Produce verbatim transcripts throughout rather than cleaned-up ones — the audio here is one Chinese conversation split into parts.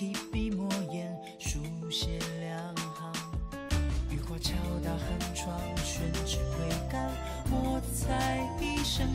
提笔墨砚，书写两行。雨过敲打寒窗，宣纸挥杆，墨彩一声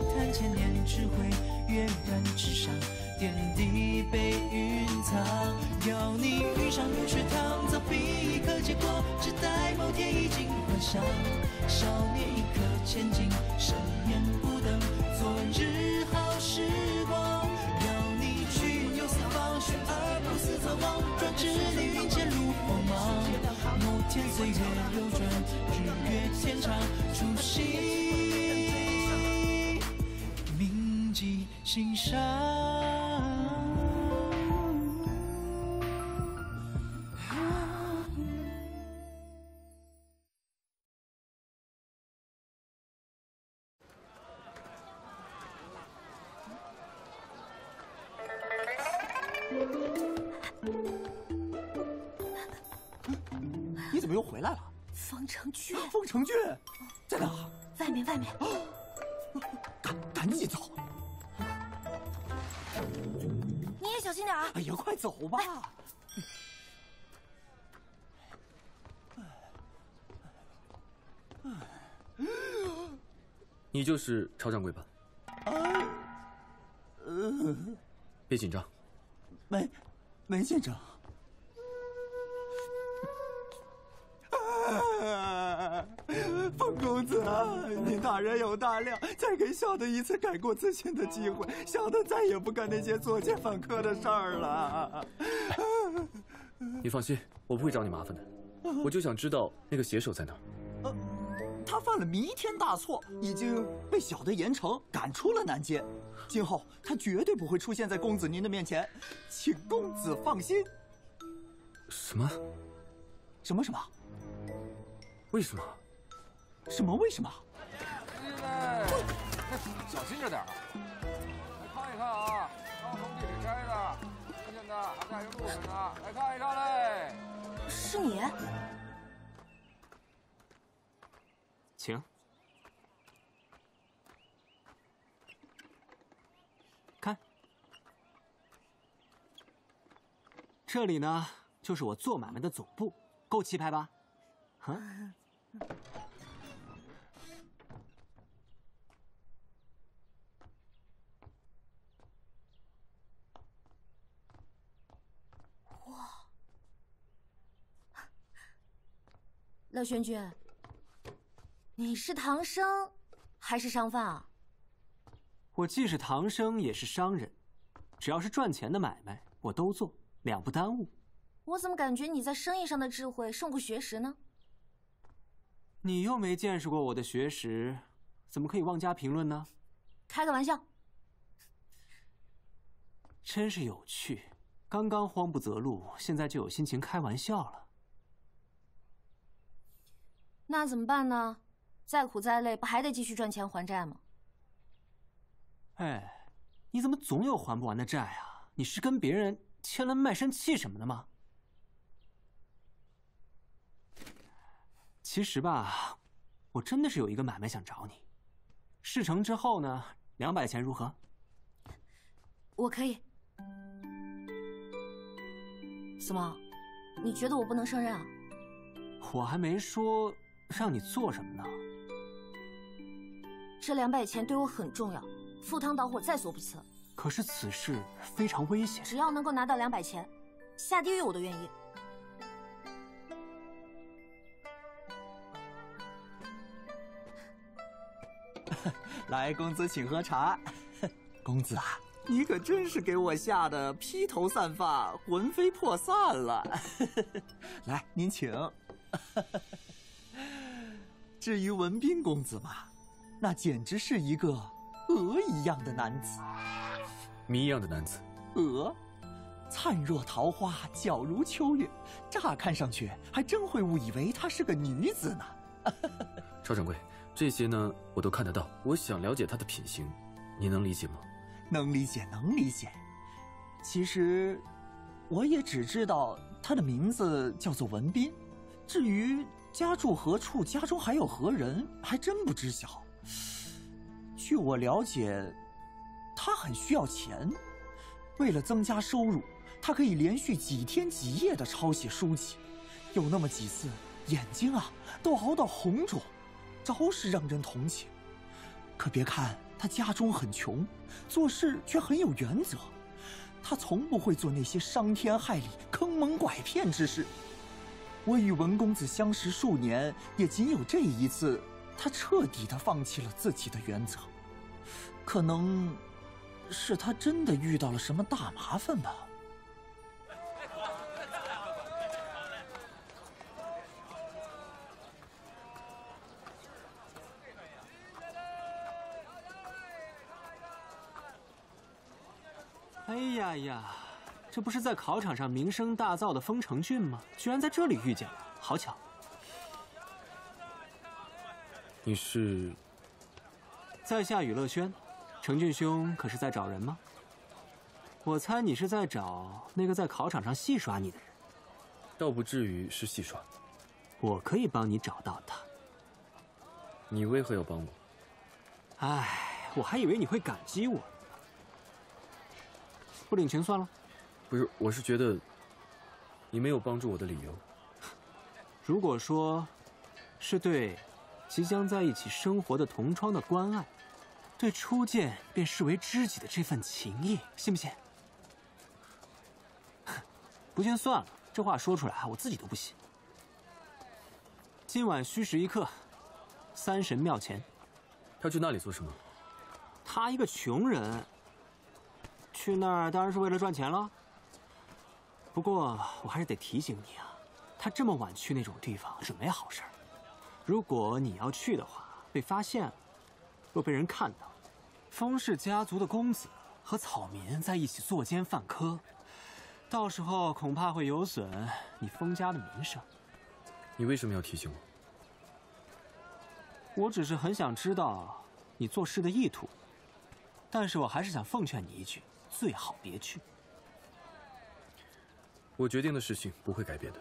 叹千年智慧，跃然纸上，点滴被云藏。邀你遇上云水堂，凿壁一刻结果，只待某天衣锦还乡。少年一刻千金，生年不等，昨日好时光。 学而不思则罔，转至凌云前路茫茫。某天岁月流转，日月天长，初心铭记心上。又回来了，方成俊，方成俊在哪？外面，外面，赶赶紧走！你也小心点啊！哎呀，快走吧！你就是曹掌柜吧？呃，别紧张，没没紧张。 方公子，您大人有大量，再给小的一次改过自新的机会。小的再也不干那些作奸犯科的事儿了。你放心，我不会找你麻烦的。我就想知道那个写手在哪儿。呃，他犯了弥天大错，已经被小的严惩，赶出了南街。今后他绝对不会出现在公子您的面前，请公子放心。什么？什么什么？ 为什么？什么为什么？小心着点啊！来看一看啊，刚从地里摘的，现在还带着露水呢，来看一看嘞。是你？请。看，这里呢，就是我做买卖的总部，够气派吧？啊。 哇！乐轩君，你是唐僧还是商贩啊？我既是唐僧，也是商人，只要是赚钱的买卖，我都做，两不耽误。我怎么感觉你在生意上的智慧胜过学识呢？ 你又没见识过我的学识，怎么可以妄加评论呢？开个玩笑，真是有趣。刚刚慌不择路，现在就有心情开玩笑了。那怎么办呢？再苦再累，不还得继续赚钱还债吗？哎，你怎么总有还不完的债啊？你是跟别人签了卖身契什么的吗？ 其实吧，我真的是有一个买卖想找你。事成之后呢，两百钱如何？我可以。怎么，你觉得我不能胜任啊？我还没说让你做什么呢。这两百钱对我很重要，赴汤蹈火在所不辞。可是此事非常危险。只要能够拿到两百钱，下地狱我都愿意。 来，公子请喝茶。公子啊，你可真是给我吓得披头散发、魂飞魄散了。来，您请。至于文彬公子嘛，那简直是一个鹅一样的男子，谜一样的男子。鹅，灿若桃花，皎如秋月，乍看上去还真会误以为她是个女子呢。赵掌柜。 这些呢，我都看得到。我想了解他的品行，你能理解吗？能理解，能理解。其实，我也只知道他的名字叫做文彬，至于家住何处，家中还有何人，还真不知晓。据我了解，他很需要钱，为了增加收入，他可以连续几天几夜的抄写书籍，有那么几次眼睛啊都熬到红肿，着实让人同情。可别看他家中很穷，做事却很有原则，他从不会做那些伤天害理、坑蒙拐骗之事。我与文公子相识数年，也仅有这一次，他彻底的放弃了自己的原则，可能。 是他真的遇到了什么大麻烦吧？哎呀呀，这不是在考场上名声大噪的丰城郡吗？居然在这里遇见了，好巧！你是？在下雨乐轩。 程俊兄可是在找人吗？我猜你是在找那个在考场上戏耍你的人，倒不至于是戏耍，我可以帮你找到他。你为何要帮我？哎，我还以为你会感激我呢。不领情算了。不是，我是觉得你没有帮助我的理由。如果说是对即将在一起生活的同窗的关爱。 对初见便视为知己的这份情谊，信不信？不信算了，这话说出来，我自己都不信。今晚戌时一刻，三神庙前。他去那里做什么？他一个穷人，去那儿当然是为了赚钱了。不过我还是得提醒你啊，他这么晚去那种地方，准没好事儿。如果你要去的话，被发现了，若被人看到。 封氏家族的公子和草民在一起作奸犯科，到时候恐怕会有损你封家的名声。你为什么要提醒我？我只是很想知道你做事的意图，但是我还是想奉劝你一句：最好别去。我决定的事情不会改变的。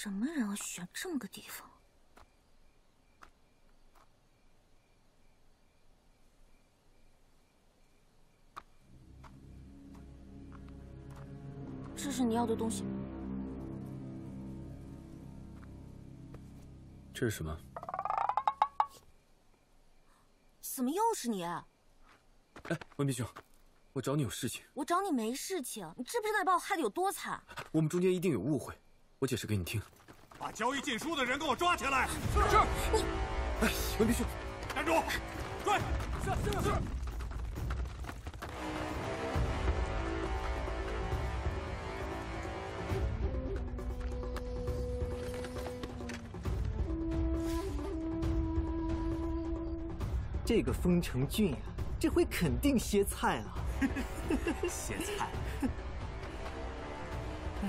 什么人要选这么个地方？这是你要的东西。这是什么？怎么又是你？哎，文斌兄，我找你有事情。我找你没事情，你知不知道你把我害得有多惨？我们中间一定有误会。 我解释给你听，把交易禁书的人给我抓起来！是你，哎，文斌兄，站住！追！是是是。这个丰城郡啊，这回肯定歇菜了。歇菜。哎。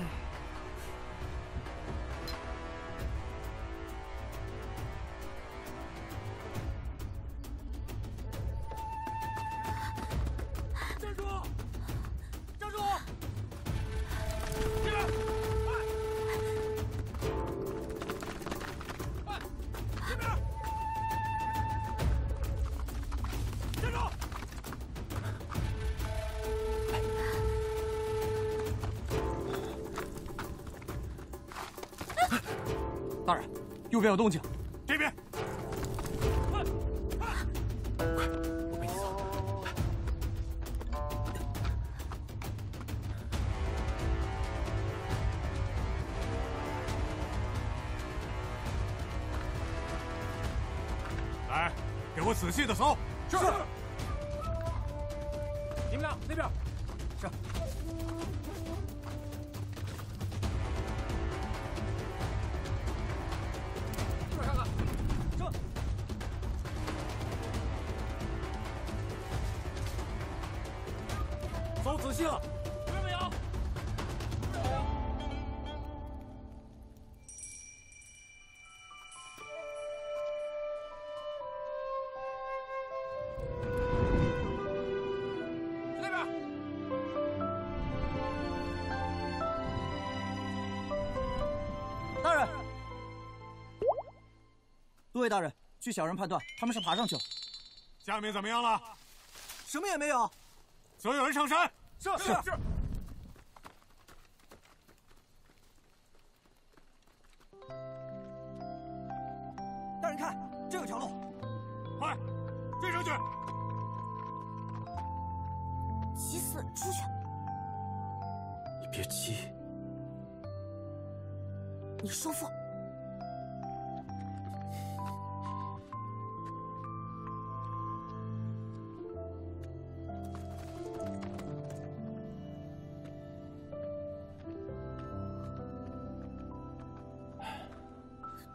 右边有动静，这边。快，我陪你走。来，给我仔细的搜。是。你们俩那边。是。 仔细了，有人没有？有人没有？诸位大人，据小人判断，他们是爬上去了。下面怎么样了？什么也没有。所有人上山。是是是。大人看，这有条路，快追上去！急死，出去！你别急。 你叔父，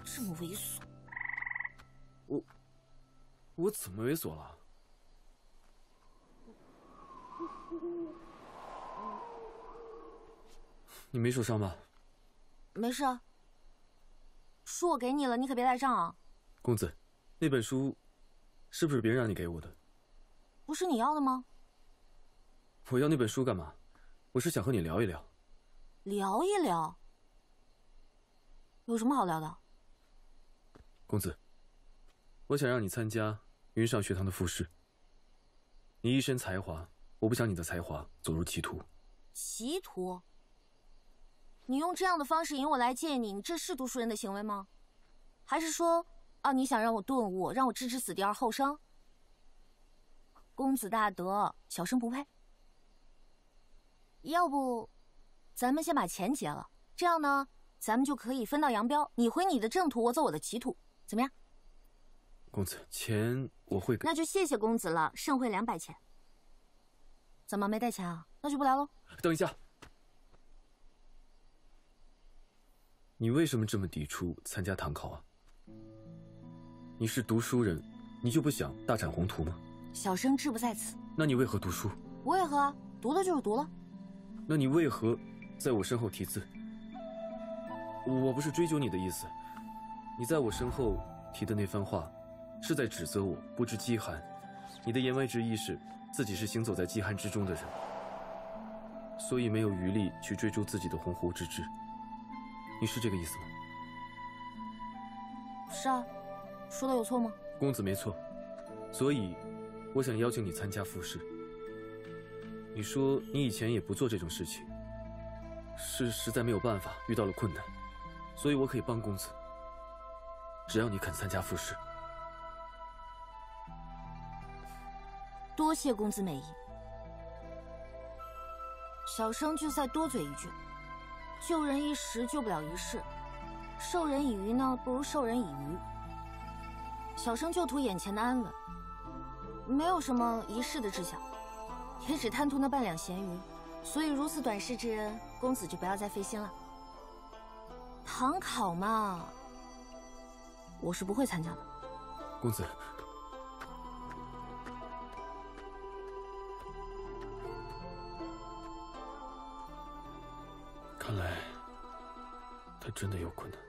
这么猥琐，我我怎么猥琐了？你没受伤吧？没事啊。 书我给你了，你可别赖账啊！公子，那本书是不是别人让你给我的？不是你要的吗？我要那本书干嘛？我是想和你聊一聊。聊一聊？有什么好聊的？公子，我想让你参加云上学堂的复试。你一身才华，我不想你的才华走入歧途。歧途？ 你用这样的方式引我来见你，你这是读书人的行为吗？还是说，啊，你想让我顿悟，让我置之死地而后生？公子大德，小生不配。要不，咱们先把钱结了，这样呢，咱们就可以分道扬镳。你回你的正途，我走我的歧途，怎么样？公子，钱我会给。那就谢谢公子了，盛会两百钱。怎么没带钱啊？那就不来喽。等一下。 你为什么这么抵触参加唐考啊？你是读书人，你就不想大展宏图吗？小生志不在此。那你为何读书？不为何啊，读了就是读了。那你为何在我身后题字？我不是追究你的意思，你在我身后提的那番话，是在指责我不知饥寒。你的言外之意是自己是行走在饥寒之中的人，所以没有余力去追逐自己的鸿鹄之志。 你是这个意思吗？是啊，说的有错吗？公子没错，所以我想邀请你参加复试。你说你以前也不做这种事情，是实在没有办法，遇到了困难，所以我可以帮公子，只要你肯参加复试。多谢公子美意，小生就再多嘴一句。 救人一时，救不了一世；授人以鱼呢，不如授人以渔。小生就图眼前的安稳，没有什么一世的志向，也只贪图那半两闲鱼。所以如此短视之人，公子就不要再费心了。唐考嘛，我是不会参加的。公子，看来。 他真的有困难。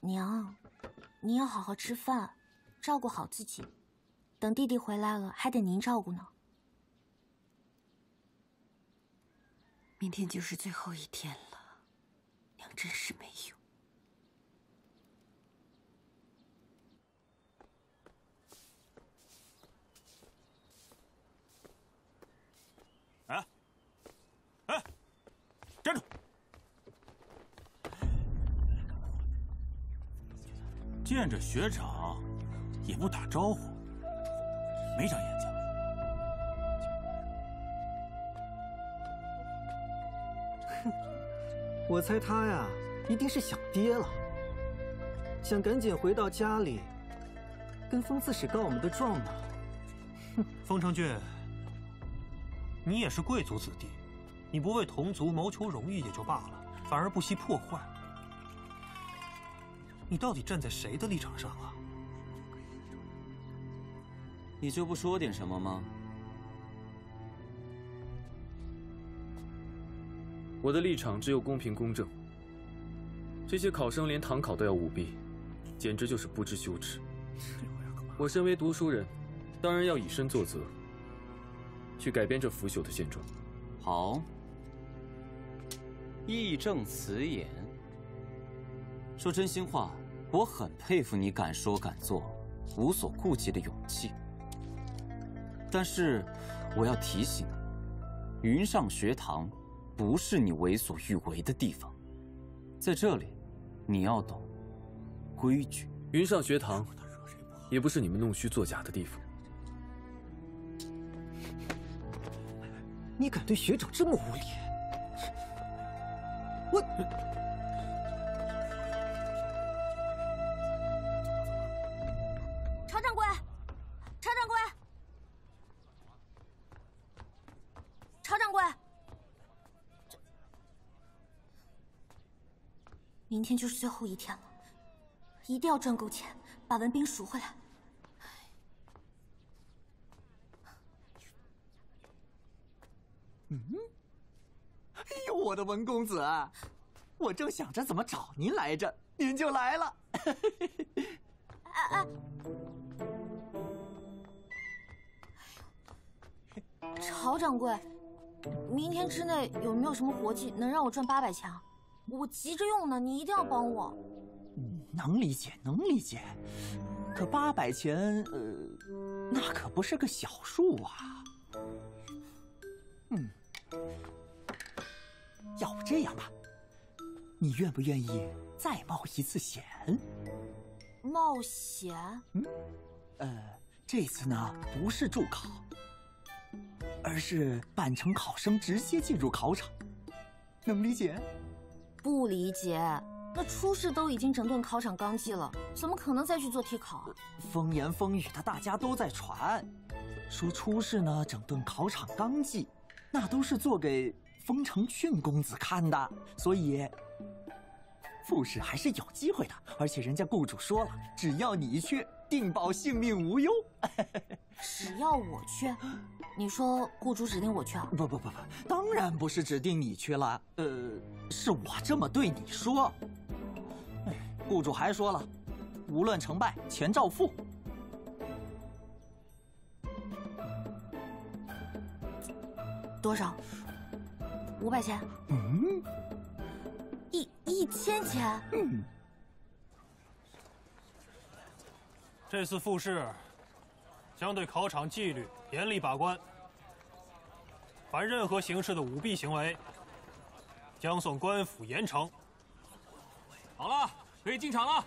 娘，您要好好吃饭，照顾好自己。等弟弟回来了，还得您照顾呢。 明天就是最后一天了，娘真是没用。哎，哎，站住！见着学长也不打招呼，没长眼睛。 我猜他呀，一定是想爹了，想赶紧回到家里，跟封刺史告我们的状呢。哼，封承俊，你也是贵族子弟，你不为同族谋求荣誉也就罢了，反而不惜破坏，你到底站在谁的立场上啊？你就不说点什么吗？ 我的立场只有公平公正，这些考生连唐考都要舞弊，简直就是不知羞耻。我身为读书人，当然要以身作则，去改变这腐朽的现状。好，义正辞严。说真心话，我很佩服你敢说敢做、无所顾忌的勇气。但是，我要提醒你，云上学堂不是你为所欲为的地方，在这里。 你要懂规矩，云上学堂也不是你们弄虚作假的地方。你敢对学长这么无礼，我……常掌柜，常掌柜，常掌柜。 明天就是最后一天了，一定要赚够钱，把文斌赎回来。嗯，哎呦，我的文公子，我正想着怎么找您来着，您就来了。啊啊！曹掌柜，明天之内有没有什么活计能让我赚八百钱啊？ 我急着用呢，你一定要帮我。能理解，能理解。可八百钱，呃，那可不是个小数啊。嗯，要不这样吧，你愿不愿意再冒一次险？冒险？嗯，呃，这次呢不是助考，而是扮成考生直接进入考场，能理解？ 不理解，那初试都已经整顿考场纲纪了，怎么可能再去做替考啊？风言风语的，大家都在传，说初试呢整顿考场纲纪，那都是做给风城郡公子看的，所以复试还是有机会的。而且人家雇主说了，只要你去，定保性命无忧。只要我去，你说雇主指定我去啊？不不不不，当然不是指定你去了，呃。 是我这么对你说，雇主还说了，无论成败，钱照付。多少？五百钱？嗯，一一千钱？嗯。这次复试将对考场纪律严厉把关，凡任何形式的舞弊行为。 将送官府严惩。好了，可以进场了。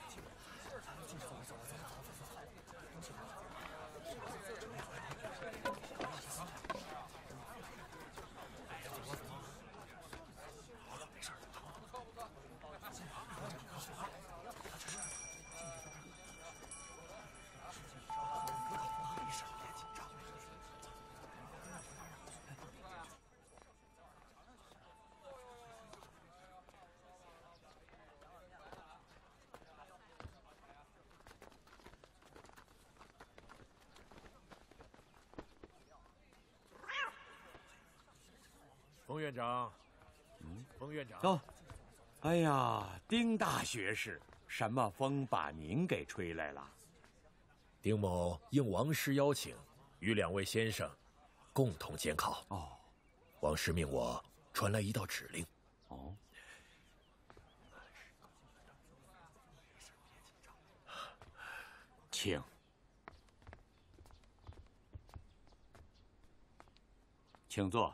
冯院长，嗯，冯院长，走。哎呀，丁大学士，什么风把您给吹来了？丁某应王师邀请，与两位先生共同监考。哦，王师命我传来一道指令。哦，请。 请坐。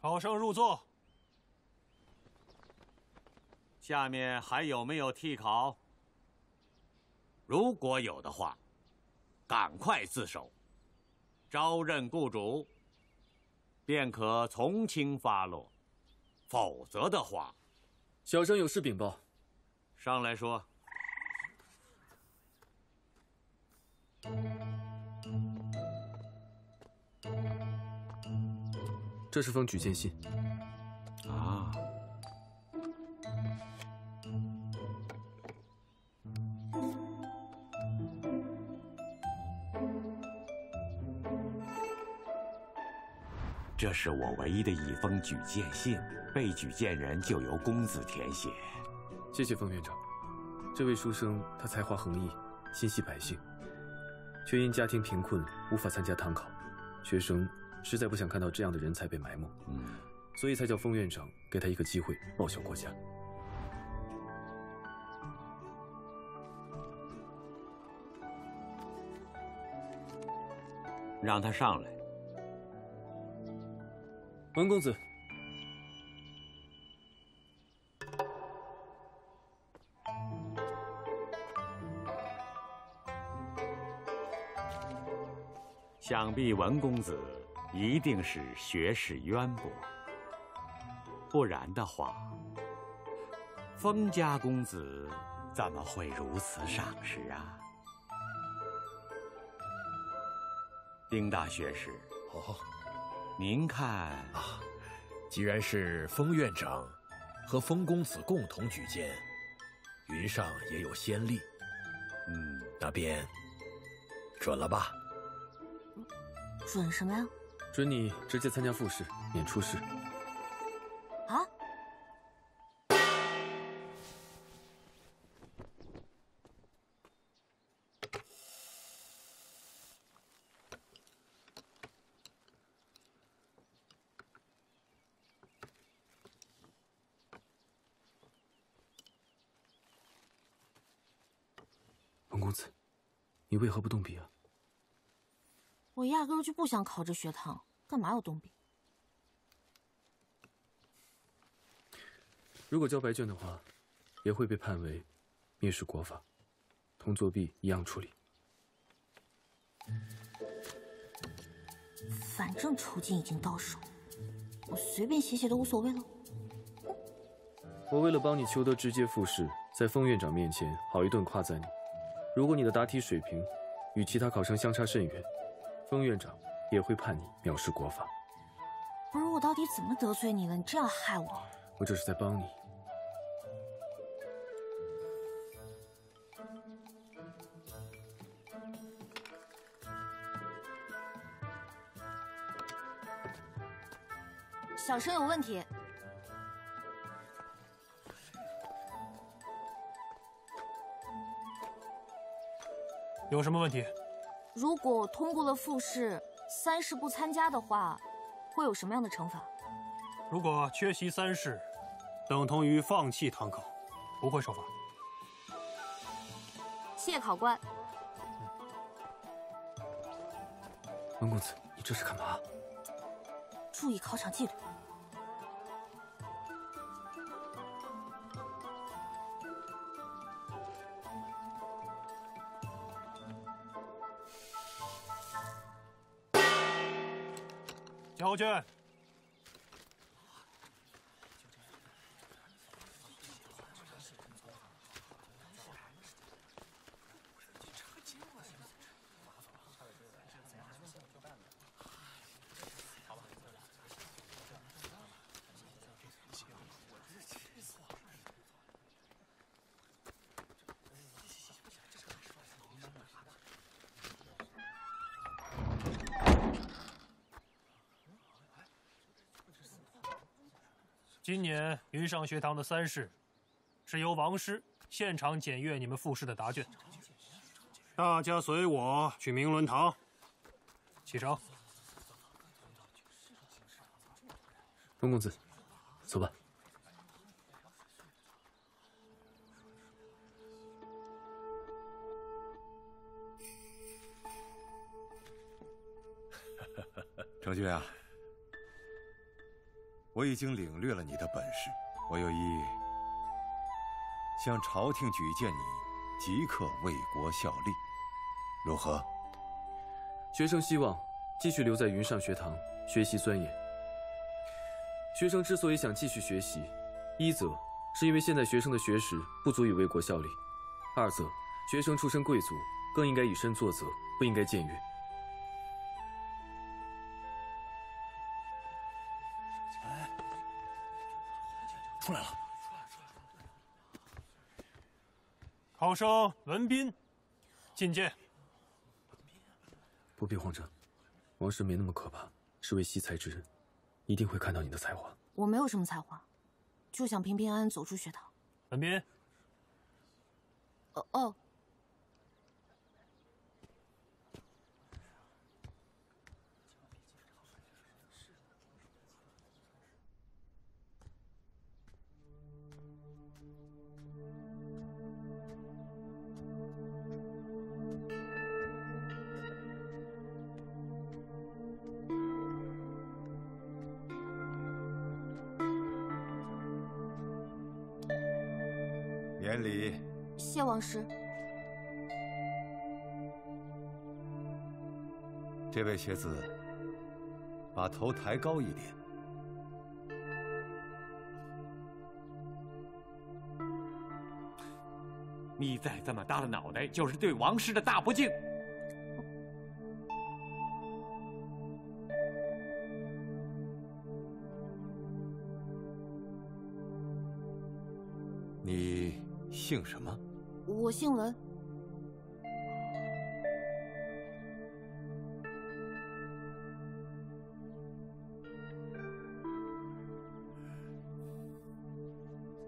考生入座。下面还有没有替考？如果有的话，赶快自首，招认雇主，便可从轻发落；否则的话，小生有事禀报。 上来说，这是封举荐信。啊，这是我唯一的一封举荐信，被举荐人就由公子填写。谢谢冯院长。这位书生他才华横溢，心系百姓，却因家庭贫困无法参加堂考，学生实在不想看到这样的人才被埋没，嗯，所以才叫冯院长给他一个机会报效国家。 让他上来，文公子。想必文公子一定是学识渊博，不然的话，封家公子怎么会如此赏识啊？ 丁大学士，哦，您看啊，既然是封院长和封公子共同举荐，云上也有先例，嗯，那便准了吧？准什么呀？准你直接参加复试，免出试。啊？你为何不动笔啊？我压根儿就不想考这学堂，干嘛要动笔？如果交白卷的话，也会被判为蔑视国法，同作弊一样处理。反正酬金已经到手，我随便写写都无所谓了。我为了帮你求得直接复试，在封院长面前好一顿夸赞你。 如果你的答题水平与其他考生相差甚远，封院长也会判你藐视国法。不是我到底怎么得罪你了？你这样害我！我这是在帮你。小生有问题。 有什么问题？如果我通过了复试，三试不参加的话，会有什么样的惩罚？如果缺席三试，等同于放弃堂考，不会受罚。谢考官。文公子，你这是干嘛？注意考场纪律。 交卷。今年云上学堂的三试，是由王师现场检阅你们复试的答卷。大家随我去明伦堂。启程。文公子，走吧。程局啊。 我已经领略了你的本事，我有意向朝廷举荐你，即刻为国效力，如何？学生希望继续留在云上学堂学习钻研。学生之所以想继续学习，一则是因为现在学生的学识不足以为国效力，二则学生出身贵族，更应该以身作则，不应该僭越。 出来了，考生文斌，觐见。不必慌张，王氏没那么可怕，是位惜才之人。一定会看到你的才华。我没有什么才华，就想平平安安走出学堂。文斌。哦哦。免礼。谢王师。这位学子，把头抬高一点。你再这么耷拉脑袋，就是对王师的大不敬。你。 姓什么？我姓文。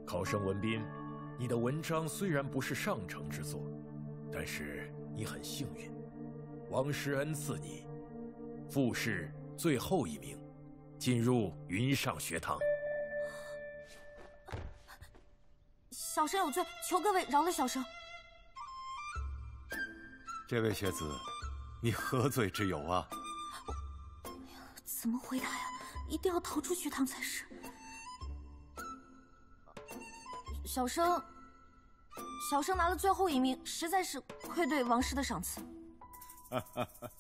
考生文斌，你的文章虽然不是上乘之作，但是你很幸运，王师恩赐你复试最后一名，进入云上学堂。 小生有罪，求各位饶了小生。这位学子，你何罪之有啊？哎呀，怎么回答呀？一定要逃出学堂才是。小生，小生拿了最后一名，实在是愧对王师的赏赐。哈哈哈，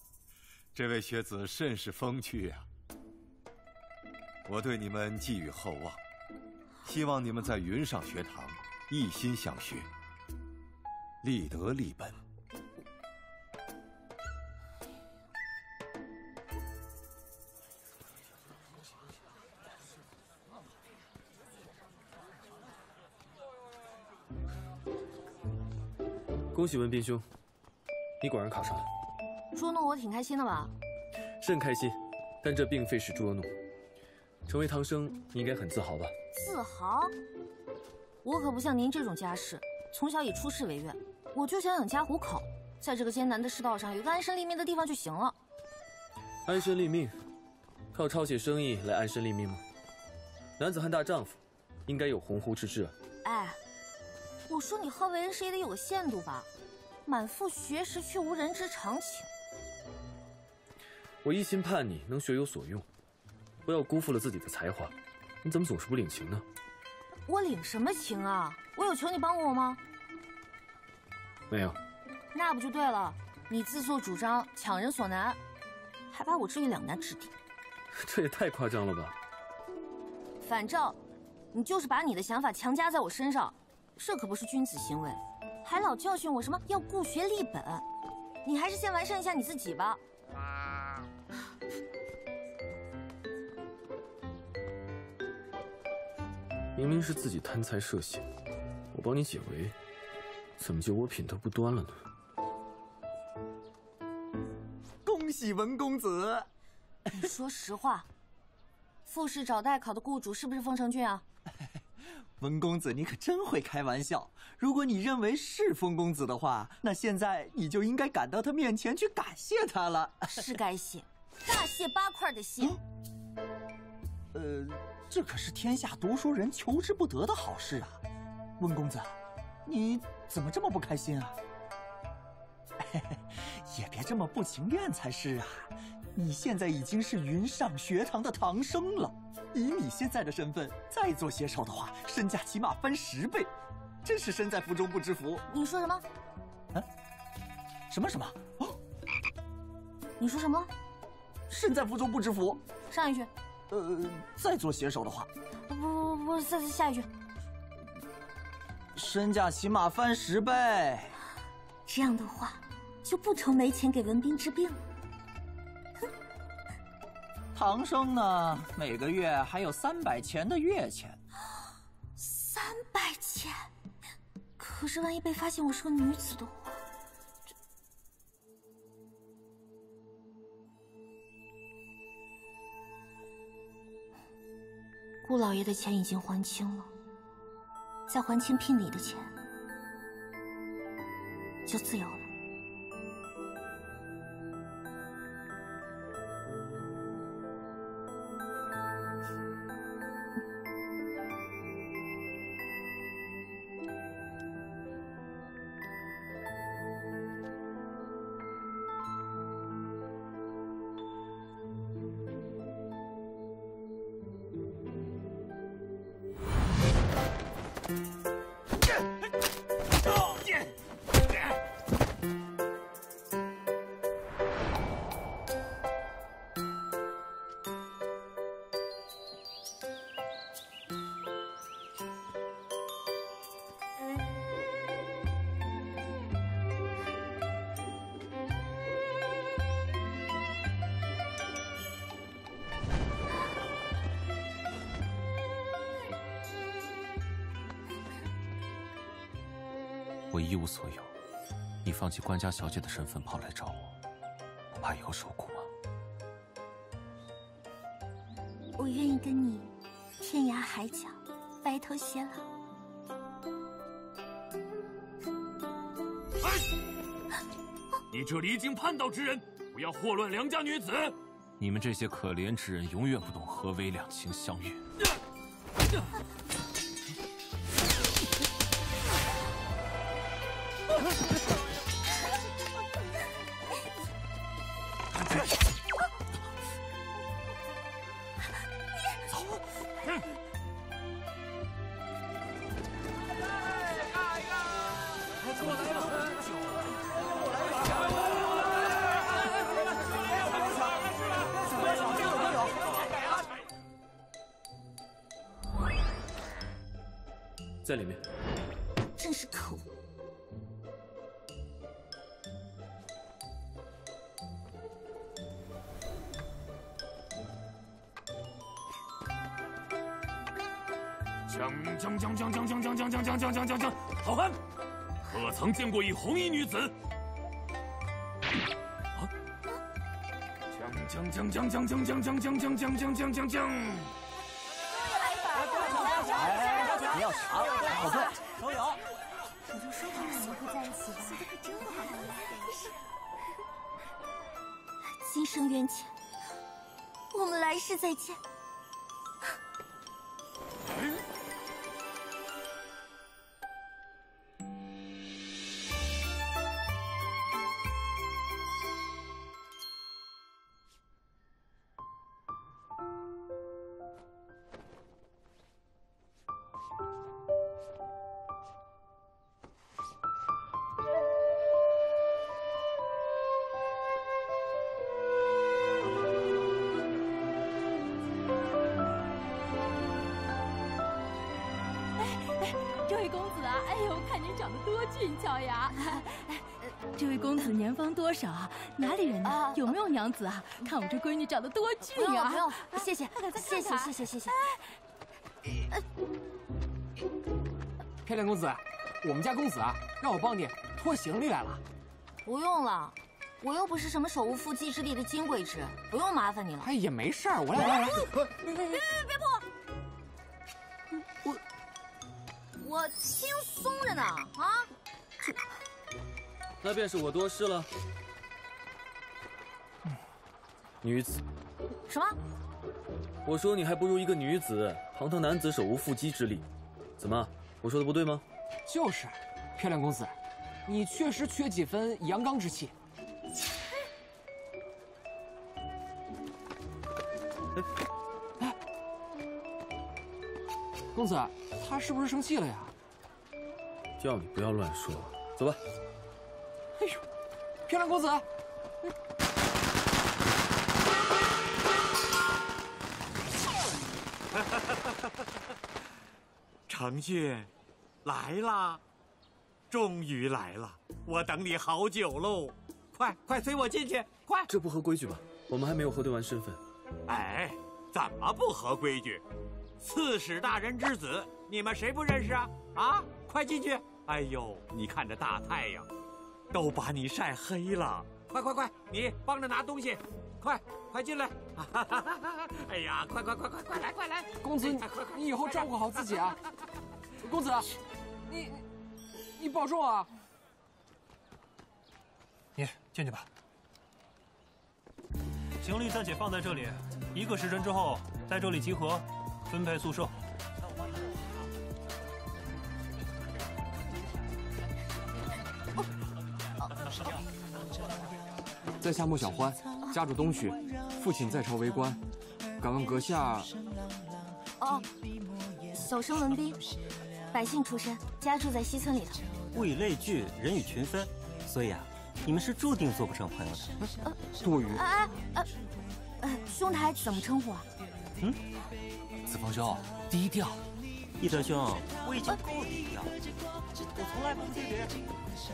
这位学子甚是风趣呀、啊！我对你们寄予厚望，希望你们在云上学堂。 一心向学，立德立本。恭喜文斌兄，你果然考上了。捉弄我挺开心的吧？甚开心，但这并非是捉弄。成为唐生，你应该很自豪吧？自豪。 我可不像您这种家世，从小以出仕为愿，我就想养家糊口，在这个艰难的世道上有个安身立命的地方就行了。安身立命，靠抄写生意来安身立命吗？男子汉大丈夫，应该有鸿鹄之志啊！哎，我说你好为人师也得有个限度吧？满腹学识却无人之常情。我一心盼你能学有所用，不要辜负了自己的才华。你怎么总是不领情呢？ 我领什么情啊！我有求你帮过我吗？没有。那不就对了？你自作主张，强人所难，还把我置于两难之地。这也太夸张了吧！反正，你就是把你的想法强加在我身上，这可不是君子行为，还老教训我什么要顾学立本。你还是先完善一下你自己吧。 明明是自己贪财涉险，我帮你解围，怎么就我品德不端了呢？恭喜文公子！你说实话，复试找代考的雇主是不是风城君啊？文公子，你可真会开玩笑。如果你认为是风公子的话，那现在你就应该赶到他面前去感谢他了。是该谢，大卸八块的谢。嗯、呃。 这可是天下读书人求之不得的好事啊，温公子，你怎么这么不开心啊？也别这么不情愿才是啊！你现在已经是云上学堂的唐生了，以你现在的身份再做写手的话，身价起码翻十倍，真是身在福中不知福。你说什么？啊？什么什么？哦？你说什么？身在福中不知福。上一句。 呃，再做写手的话，不不不，再下一句，身价起码翻十倍。这样的话，就不愁没钱给文斌治病了。唐生呢，每个月还有三百钱的月钱。三百钱，可是万一被发现我是个女子的话。顾老爷的钱已经还清了，再还清聘礼的钱，就自由了。我一无所有，你放弃官家小姐的身份跑来找我，不怕以后受苦吗？我愿意跟你天涯海角，白头偕老。 你这离经叛道之人，不要祸乱良家女子！你们这些可怜之人，永远不懂何为两情相悦。在里面，真是可恶！锵锵锵锵锵锵锵锵锵锵锵锵锵锵！好汉，可曾见过一红衣女子？啊！锵锵锵锵锵锵锵锵锵锵锵锵锵锵！ 不要抢，好看，都有。你就说他们两个会在一起吧，这可真好啊！今生缘浅，我们来世再见。年方多少啊？哪里人呢？啊、有没有娘子啊？看我这闺女长得多俊啊！不用，不用，谢谢，谢谢，谢谢，谢谢。漂亮公子，我们家公子啊，让我帮你拖行李来了。不用了，我又不是什么手无缚鸡之力的金龟子，不用麻烦你了。哎呀，没事儿，我来，我来，来，别别别别碰我！我我轻松着呢，啊！ 那便是我多事了。女子，什么？我说你还不如一个女子，堂堂男子手无缚鸡之力。怎么，我说的不对吗？就是，漂亮公子，你确实缺几分阳刚之气。哎，公子，他是不是生气了呀？叫你不要乱说，走吧。 哎呦，漂亮公子！程旭，来啦，终于来了，我等你好久喽！快快随我进去，快！这不合规矩吧？我们还没有核对完身份。哎，怎么不合规矩？刺史大人之子，你们谁不认识啊？啊，快进去！哎呦，你看这大太阳。 都把你晒黑了，快快快，你帮着拿东西，快快进来！哎呀，快快快快快来快来！公子，你以后照顾好自己啊！公子，你你保重啊！你进去吧。行李暂且放在这里，一个时辰之后在这里集合，分配宿舍。 在下莫小欢，家住东区，父亲在朝为官。敢问阁下？哦，小生文斌，百姓出身，家住在西村里头。物以类聚，人以群分，所以啊，你们是注定做不成朋友的。多余。哎哎哎，兄台怎么称呼啊？嗯，子枫兄，低调。一德兄，我已经够低调，我从来不追别人。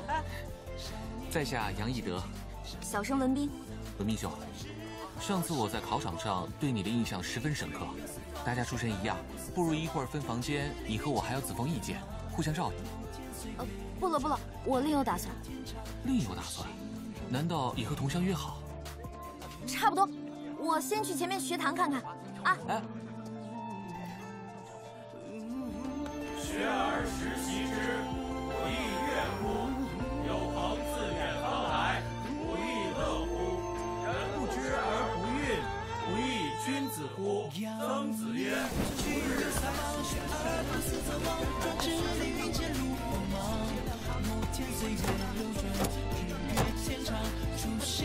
哎，在下杨一德。 小生文斌，文斌兄，上次我在考场上对你的印象十分深刻。大家出身一样，不如一会儿分房间，你和我还有子枫一间，互相照应。呃，不了不了，我另有打算。另有打算？难道也和同乡约好？差不多，我先去前面学堂看看啊。哎，学而时习之，不亦说乎？有朋自远方来。 君子乎？曾子曰：“不日三省而后事在望，壮志凌云皆如鸿毛。暮天随月流转，日月天长。初心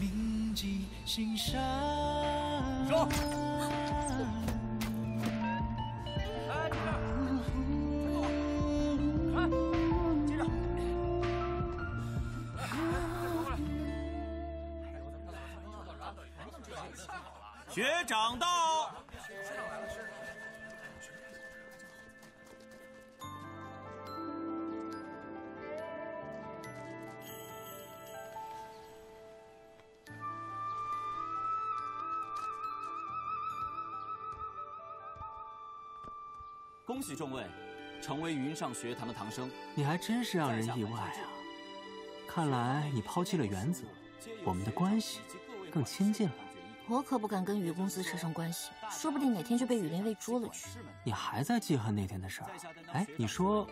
铭记心上。”走。来，接着。来，接着。来，过来。 学长到！恭喜众位，成为云上学堂的堂生。你还真是让人意外啊！看来你抛弃了原则，我们的关系更亲近了。 我可不敢跟于公子扯上关系，说不定哪天就被羽林卫捉了去。你还在记恨那天的事儿？哎，你说，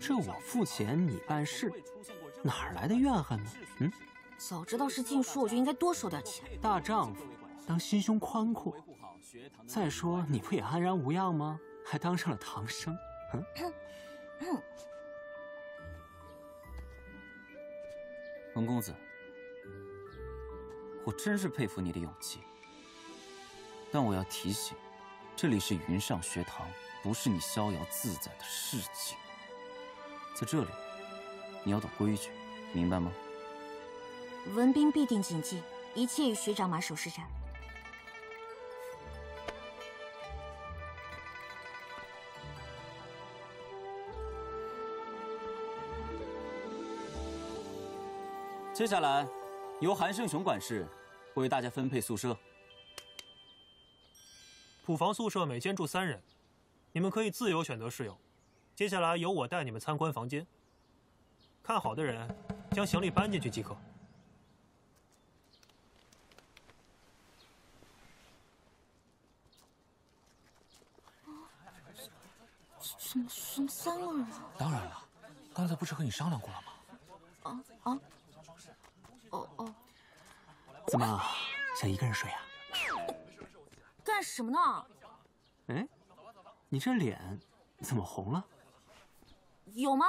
这我付钱你办事，哪来的怨恨呢？嗯，早知道是禁书，我就应该多收点钱。大丈夫当心胸宽阔。再说你不也安然无恙吗？还当上了唐僧。嗯。文公子。 我真是佩服你的勇气，但我要提醒，这里是云上学堂，不是你逍遥自在的市井。在这里，你要懂规矩，明白吗？文斌必定谨记，一切与学长马首是瞻。接下来。 由韩胜雄管事，为大家分配宿舍。普房宿舍每间住三人，你们可以自由选择室友。接下来由我带你们参观房间，看好的人将行李搬进去即可。怎么什么三个人啊？当然了，刚才不是和你商量过了吗？啊啊！ 哦哦，怎么想一个人睡啊？干什么呢？哎，你这脸怎么红了？有吗？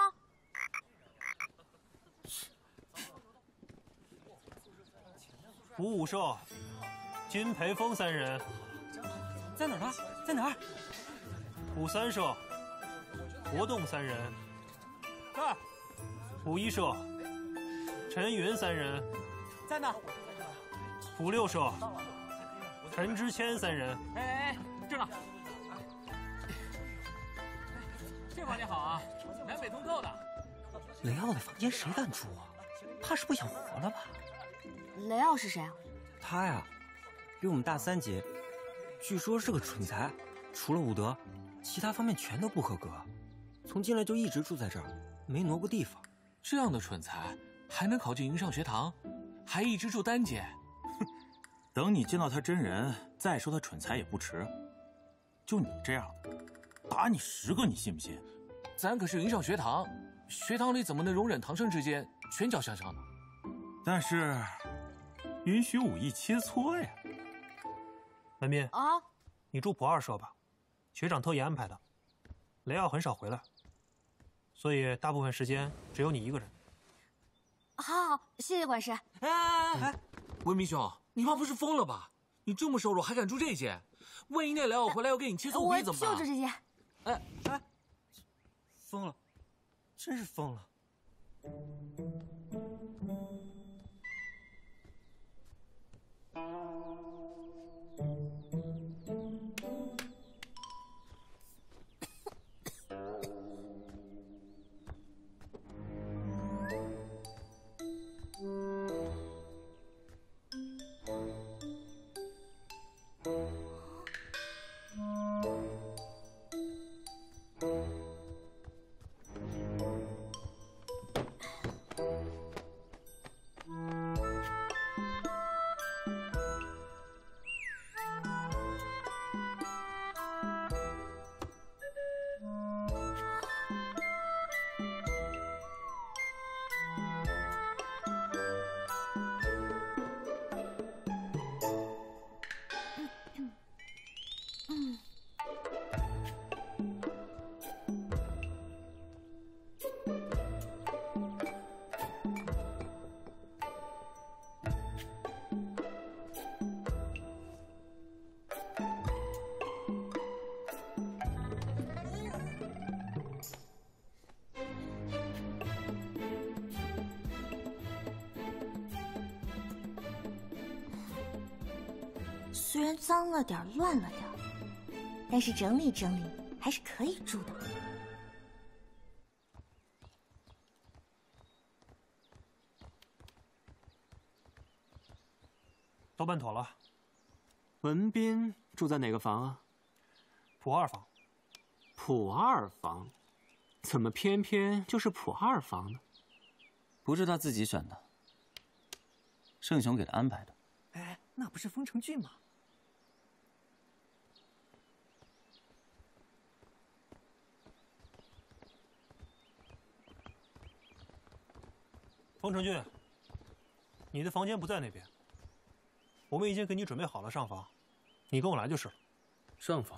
吴武寿、金培峰三人在哪儿呢？在哪儿？武三社、活动三人在儿。武一社。 陈云三人在呢，普六社、陈之谦三人，哎哎哎，这呢，这房间好啊，南北通透的。雷奥的房间谁敢住啊？怕是不想活了吧？雷奥是谁啊？他呀，比我们大三届，据说是个蠢材，除了武德，其他方面全都不合格。从进来就一直住在这儿，没挪过地方。这样的蠢材。 还能考进云上学堂，还一直住丹姐。哼，等你见到他真人，再说他蠢材也不迟。就你这样的，打你十个你信不信？咱可是云上学堂，学堂里怎么能容忍唐僧之间拳脚相向呢？但是，允许武艺切磋呀。文斌啊，你住普二舍吧，学长特意安排的。雷奥很少回来，所以大部分时间只有你一个人。 好，好，谢谢管事。哎哎哎，文明兄，你妈不是疯了吧？你这么瘦弱还敢住这间？万一那来我回来要跟你切磋武艺怎么办？我就住这间。哎哎，疯了，真是疯了。虽然脏了点，乱了点，但是整理整理还是可以住的。都办妥了。文斌住在哪个房啊？普二房。普二房，怎么偏偏就是普二房呢？不是他自己选的，盛雄给他安排的。哎，那不是风城郡吗？ 方成俊，你的房间不在那边，我们已经给你准备好了上房，你跟我来就是了。上房？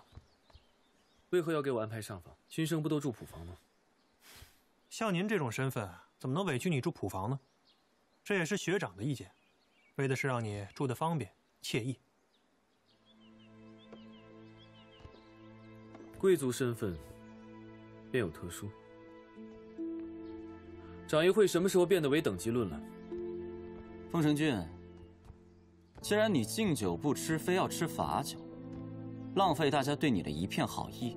为何要给我安排上房？新生不都住普房吗？像您这种身份，怎么能委屈你住普房呢？这也是学长的意见，为的是让你住得方便惬意。贵族身份便有特殊。 长一会什么时候变得唯等级论了？风城君，既然你敬酒不吃，非要吃罚酒，浪费大家对你的一片好意，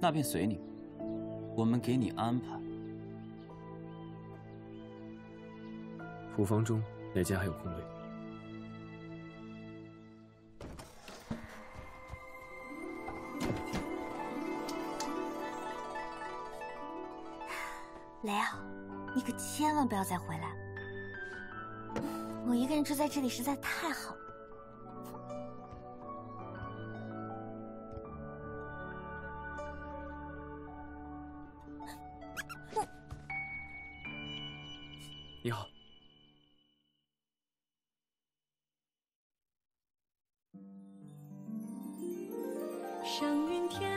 那便随你。我们给你安排。普房中哪间还有空位？雷奥。 你可千万不要再回来！我一个人住在这里实在太好了。你好，上云天。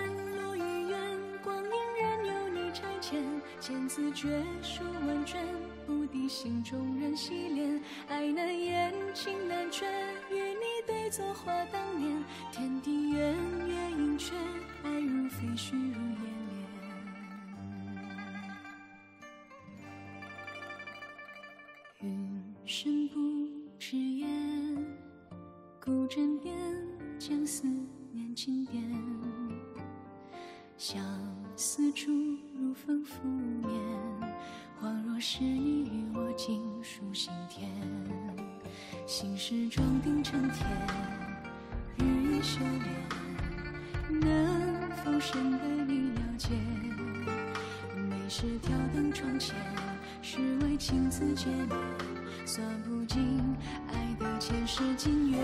见自觉，书万卷，不敌心中人洗脸，爱难言，情难却，与你对坐话当年，天地远，月盈缺，爱如飞絮如烟莲。云深不知言，孤枕边，将思念轻点，相思处。 如风拂面，恍若是你与我尽数心田。心事装订成天，日益修炼，能否深得你了解？每时挑灯窗前，是为情字结念。算不尽爱的前世今缘。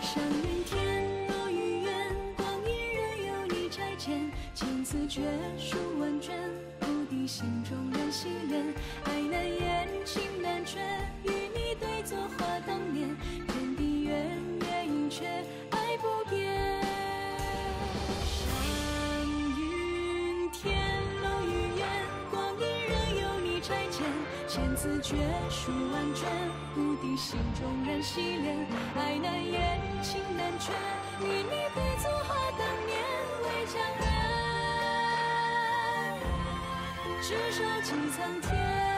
山云天，落雨远，光阴任由你拆迁。情字绝，书万卷，不敌心中燃西恋。爱难言，情难却，与你对坐话当年。天地远，月盈缺，爱不变。山云天，落雨远，光阴任由你拆迁。千字绝，书万卷，不敌心中燃西恋。爱难言，情难却，与你对坐话当年。为江人。执手寄苍天。